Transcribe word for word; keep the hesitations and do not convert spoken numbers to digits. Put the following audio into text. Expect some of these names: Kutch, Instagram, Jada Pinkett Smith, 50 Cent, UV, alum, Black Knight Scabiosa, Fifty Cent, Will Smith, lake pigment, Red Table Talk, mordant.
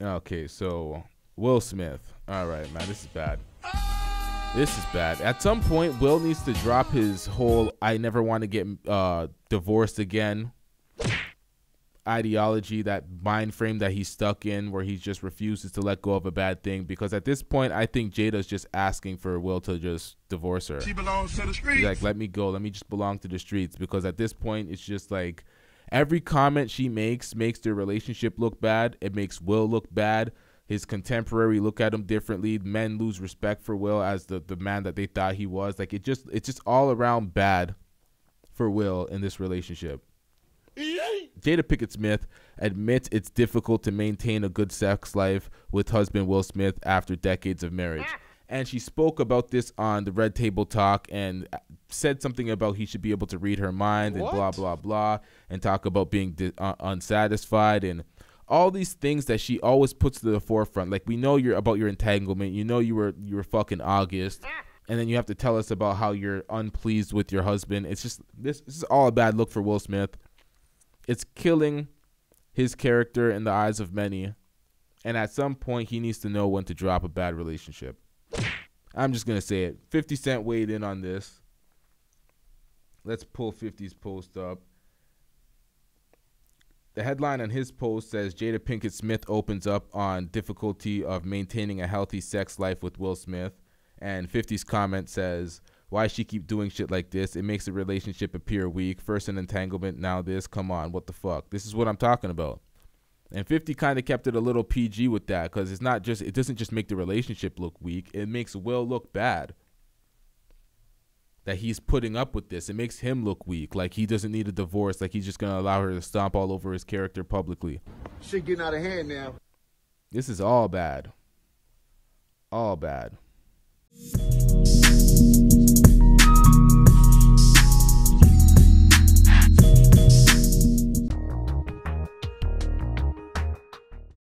Okay, so Will Smith. All right, man, this is bad. This is bad. At some point, Will needs to drop his whole "I never want to get uh, divorced again" ideology, that mind frame that he's stuck in, where he just refuses to let go of a bad thing. Because at this point, I think Jada's just asking for Will to just divorce her. She belongs to the streets. She's like, let me go. Let me just belong to the streets. Because at this point, it's just like every comment she makes makes their relationship look bad. It makes Will look bad. His contemporary look at him differently. Men lose respect for Will as the the man that they thought he was. Like it just it's just all around bad for Will in this relationship. Jada Pinkett Smith admits it's difficult to maintain a good sex life with husband Will Smith after decades of marriage. And she spoke about this on the Red Table Talk and said something about he should be able to read her mind and what? blah, blah, blah, and talk about being di uh, unsatisfied and all these things that she always puts to the forefront. Like, we know you're about your entanglement. You know you were you were fucking August. And then you have to tell us about how you're unpleased with your husband. It's just this, this is all a bad look for Will Smith. It's killing his character in the eyes of many. And at some point, he needs to know when to drop a bad relationship. I'm just going to say it. fifty cent weighed in on this. Let's pull fifty's post up. The headline on his post says, Jada Pinkett Smith opens up on difficulty of maintaining a healthy sex life with Will Smith. And fifty's comment says, why she keep doing shit like this? It makes the relationship appear weak. First an entanglement, now this. Come on, what the fuck? This is what I'm talking about. And fifty kind of kept it a little P G with that because it's not just, it doesn't just make the relationship look weak. It makes Will look bad that he's putting up with this. It makes him look weak, like he doesn't need a divorce, like he's just going to allow her to stomp all over his character publicly. Shit getting out of hand now. This is all bad. All bad.